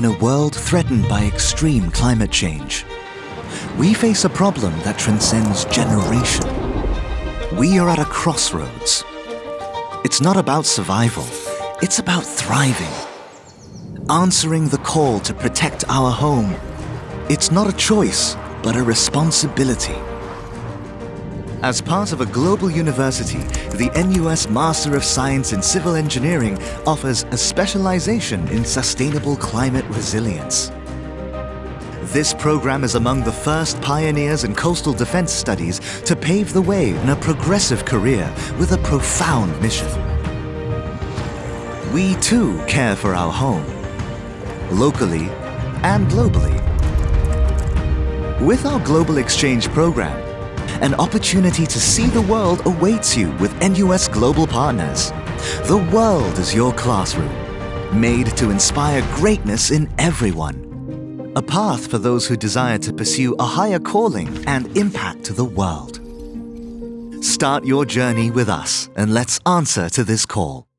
in a world threatened by extreme climate change, we face a problem that transcends generation. We are at a crossroads. It's not about survival, it's about thriving. Answering the call to protect our home. It's not a choice, but a responsibility. As part of a global university, the NUS Master of Science in Civil Engineering offers a specialization in sustainable climate resilience. This program is among the first pioneers in coastal defense studies to pave the way in a progressive career with a profound mission. We too care for our home, locally and globally. With our global exchange program, an opportunity to see the world awaits you with NUS Global Partners. The world is your classroom, made to inspire greatness in everyone. A path for those who desire to pursue a higher calling and impact to the world. Start your journey with us and let's answer to this call.